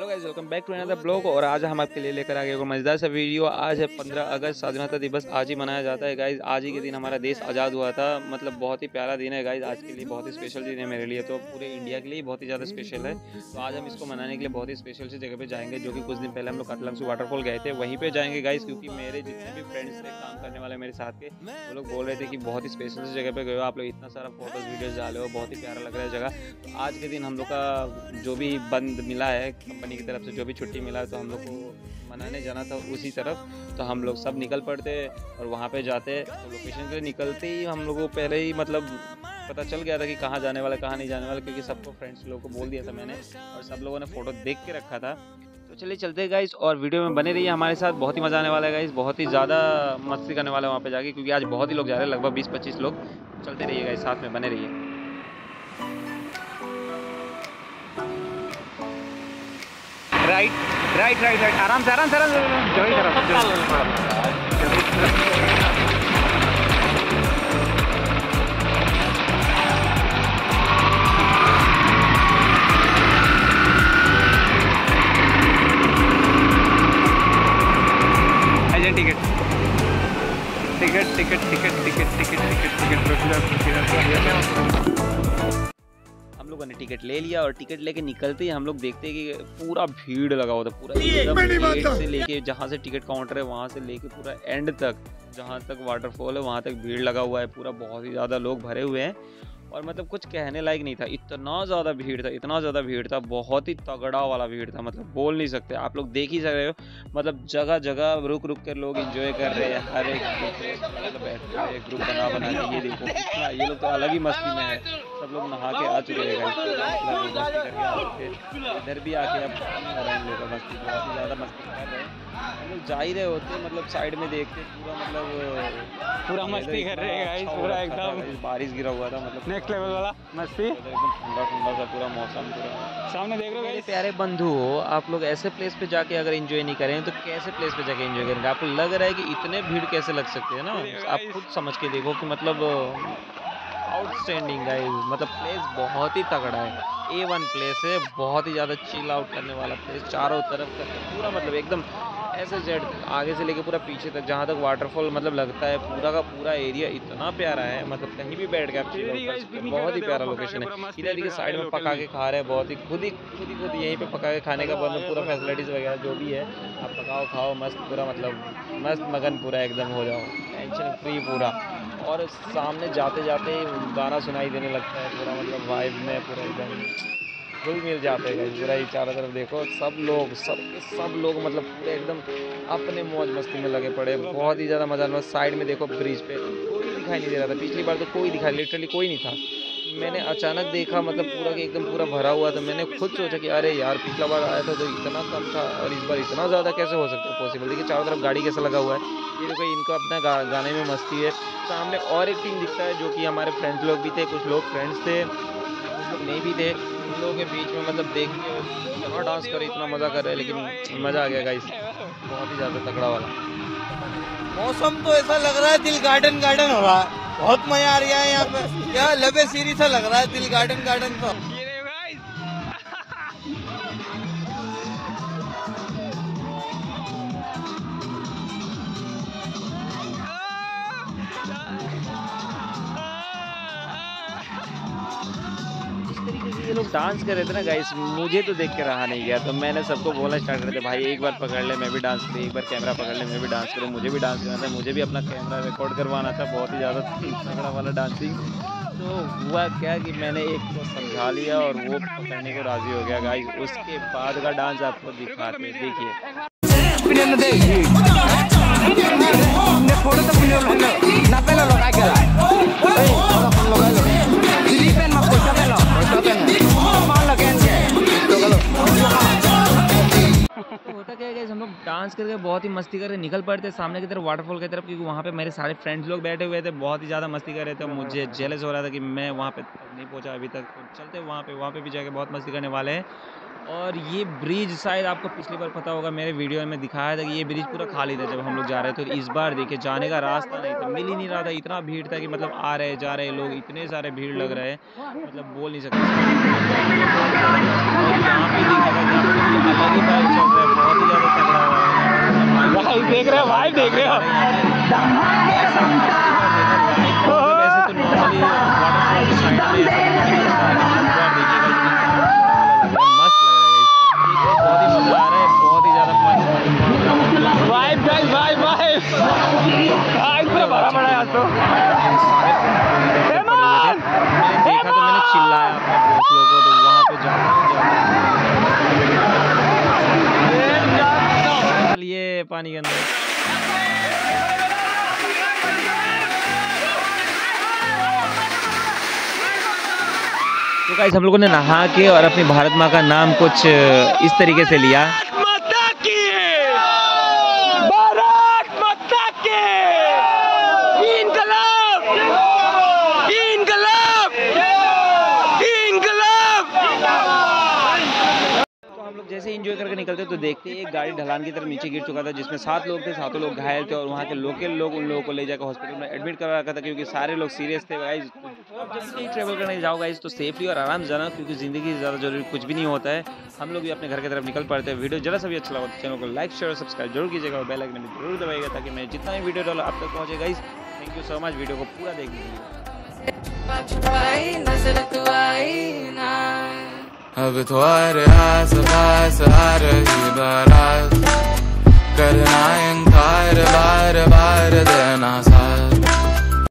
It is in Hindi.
Hello guys, welcome back to another blog. और आज हम आपके लिए लेकर आ गए एक मज़ेदार सा वीडियो। आज है 15 अगस्त, स्वाधीनता दिवस आज ही मनाया जाता है गाइस। आज ही के दिन हमारा देश आज़ाद हुआ था। मतलब बहुत ही प्यारा दिन है गाइस, आज के लिए बहुत ही स्पेशल दिन है मेरे लिए, तो पूरे इंडिया के लिए बहुत ही ज़्यादा स्पेशल है। तो आज हम इसको मनाने के लिए बहुत ही स्पेशल सी जगह पर जाएंगे, जो कि कुछ दिन पहले हम लोग कार्बी आंगलोंग वाटरफॉल गए थे, वहीं पर जाएंगे गाइस। क्योंकि मेरे जितने भी फ्रेंड्स थे काम करने वाले मेरे साथ के, वो लोग बोल रहे थे कि बहुत ही स्पेशल सी जगह पर गए हो आप लोग, इतना सारा फोटोज़ वीडियोज़ डाले हो, बहुत ही प्यारा लग रहा है जगह। तो आज के दिन हम लोग का जो भी बंद मिला है कंपनी की तरफ से, जो भी छुट्टी मिला तो हम लोग को मनाने जाना था उसी तरफ। तो हम लोग सब निकल पड़ते और वहाँ पे जाते। तो लोकेशन के लिए निकलते ही हम लोगों को पहले ही मतलब पता चल गया था कि कहाँ जाने वाला कहाँ नहीं जाने वाला, क्योंकि सबको फ्रेंड्स लोगों को बोल दिया था मैंने और सब लोगों ने फ़ोटो देख के रखा था। तो चलिए चलते हैं गाइस, और वीडियो में बने रहिए हमारे साथ। बहुत ही मज़ा आने वाला है गाइस, बहुत ही ज़्यादा मस्ती करने वाला है वहाँ पर जाके, क्योंकि आज बहुत ही लोग जा रहे हैं, लगभग 20-25 लोग। चलते रहिए गाइस, साथ में बने रहिए। राइट, आराम से जल्दी टिकट। हम लोगों ने टिकट ले लिया और टिकट लेके निकलते ही हम लोग देखते हैं कि पूरा भीड़ लगा हुआ था, पूरा गेट से लेके जहाँ से टिकट काउंटर है वहाँ से लेके पूरा एंड तक, जहाँ तक वाटरफॉल है वहाँ तक भीड़ लगा हुआ है पूरा। बहुत ही ज़्यादा लोग भरे हुए हैं और मतलब कुछ कहने लायक नहीं था, इतना ज़्यादा भीड़ था, बहुत ही तगड़ा वाला भीड़ था। मतलब बोल नहीं सकते, आप लोग देख ही सकते हो, मतलब जगह जगह रुक रुक कर लोग एंजॉय कर रहे हैं। हर एक मतलब बैठ रहे हैं ग्रुप बना के, ये देखो कितना ये लोग तो अलग ही मस्ती में है। सब लोग नहा के आ चुके हैं, इधर भी आके अब मस्ती बहुत ज़्यादा मस्ती कर रहे हैं लोग, जा ही रहे होते मतलब साइड में देखते पूरा, मतलब पूरा मस्ती कर रहे हैं। पूरा एकदम बारिश गिरा हुआ था, मतलब नेक्स्ट लेवल वाला मस्ती, एकदम ठंडा सा पूरा मौसम। सामने देख रहे हो प्यारे बंधु, आप लोग ऐसे प्लेस पे जाके अगर एंजॉय नहीं करें तो कैसे प्लेस पे जाके एंजॉय करेंगे? आपको लग रहा है कि इतने भीड़ कैसे लग सकते हैं ना, आप खुद समझ के देखो कि मतलब आउटस्टैंडिंग गाइस, मतलब प्लेस बहुत ही तगड़ा है, A1 प्लेस है, बहुत ही ज़्यादा चिल आउट करने वाला प्लेस। चारों तरफ पूरा मतलब एकदम ऐसे जेड आगे से लेके पूरा पीछे तक जहाँ तक वाटरफॉल मतलब लगता है, पूरा का पूरा एरिया इतना प्यारा है, मतलब कहीं भी बैठ के आप चिल, बहुत ही प्यारा लोकेशन है। इधर देखिए साइड में पका के खा रहे हैं, बहुत ही खुद ही यहीं पे पका के खाने का मतलब पूरा फैसिलिटीज़ वगैरह जो भी है, आप पकाओ खाओ मस्त, पूरा मतलब मस्त मगन पूरा एकदम हो जाओ, टेंशन फ्री पूरा। और सामने जाते जाते गाना सुनाई देने लगता है, पूरा मतलब वाइब में पूरा एकदम घुल मिल जाते हैं गाइस। पूरा ही चारों तरफ देखो, सब लोग मतलब पूरे एकदम अपने मौज मस्ती में लगे पड़े, बहुत ही ज़्यादा मज़ा आया। साइड में देखो ब्रिज पे कोई दिखाई नहीं दे रहा था, पिछली बार तो कोई दिखाई लिटरली कोई नहीं था। मैंने अचानक देखा मतलब पूरा के एकदम पूरा भरा हुआ था। मैंने खुद सोचा कि अरे यार पिछला बार आया था तो इतना कम था और इस बार इतना ज़्यादा कैसे हो सकता है पॉसिबल। देखिए चारों तरफ गाड़ी कैसे लगा हुआ है, ये देखो इनको अपना गाने में मस्ती है। सामने और एक टीम दिखता है जो कि हमारे फ्रेंड्स लोग भी थे, कुछ लोग फ्रेंड्स थे कुछ लोग नहीं भी थे, उन लोगों के बीच में मतलब देख के इतना डांस कर इतना मज़ा कर रहे हैं, लेकिन मज़ा आ गया गाइस, बहुत ही ज़्यादा तगड़ा वाला। मौसम तो ऐसा लग रहा है दिल गार्डन गार्डन हो रहा है, बहुत मजा आ रहा है यहाँ पे, क्या लबे सीरी सा लग रहा है, दिल गार्डन गार्डन तो। ये लोग डांस कर रहे थे ना गाइस, मुझे तो देख के रहा नहीं गया, तो मैंने सबको बोलना स्टार्ट कर दिया, भाई एक बार पकड़ ले मैं भी डांस करूँ, एक बार कैमरा पकड़ ले मैं भी डांस करूँ, मुझे भी डांस करना था, मुझे भी अपना कैमरा रिकॉर्ड करवाना था। बहुत ही ज़्यादा तगड़ा वाला डांसिंग। तो हुआ क्या कि मैंने एक को समझा लिया और वो पकड़ने को राज़ी हो गया गाइस। उसके बाद का डांस आपको दिखाते हैं, देखिए। होता क्या है गाइस, हम लोग डांस करके बहुत ही मस्ती करके निकल पड़ते सामने की तरफ वाटरफॉल की तरफ, क्योंकि वहाँ पे मेरे सारे फ्रेंड्स लोग बैठे हुए थे, बहुत ही ज़्यादा मस्ती कर रहे थे। मुझे जेलस हो रहा था कि मैं वहाँ पे नहीं पहुँचा अभी तक, तो चलते वहाँ पे भी जाके बहुत मस्ती करने वाले हैं। और ये ब्रिज शायद आपको पिछली बार पता होगा, मेरे वीडियो में दिखाया था कि ये ब्रिज पूरा खाली था जब हम लोग जा रहे थे, तो इस बार देखिए जाने का रास्ता नहीं था, मिल ही नहीं रहा था, इतना भीड़ था कि मतलब आ रहे जा रहे लोग, इतने सारे भीड़ लग रहे हैं, मतलब बोल नहीं सकते। पानी के अंदर। तो गाइस हम लोगों ने नहा के और अपनी भारत माँ का नाम कुछ इस तरीके से लिया। जैसे एंजॉय करके निकलते तो देखते एक गाड़ी ढलान की तरफ नीचे गिर चुका था, जिसमें 7 लोग थे, 7 लोग घायल थे और वहाँ के लोकल लोग उन लोगों को ले जाकर हॉस्पिटल में एडमिट करवा रखा था क्योंकि सारे लोग सीरियस थे। गाइस जब भी ट्रैवल करने जाओ गाइस तो सेफली और आराम से जाना क्योंकि ज़िंदगी ज़्यादा जरूरी कुछ भी नहीं होता है। हम लोग भी अपने घर की तरफ निकल पड़ते हैं। वीडियो जरा सा भी अच्छा लगा तो चैनल को लाइक शेयर और सब्सक्राइब जरूर कीजिएगा और बेल आइकन जरूर दबाइएगा ताकि मैं जितना भी वीडियो डाला आप तक पहुँचे। Guys thank you so much, video को पूरा देख लीजिए। अब तुम्हारे आस पास आ रही बारात, करना इंकार बार बार देना।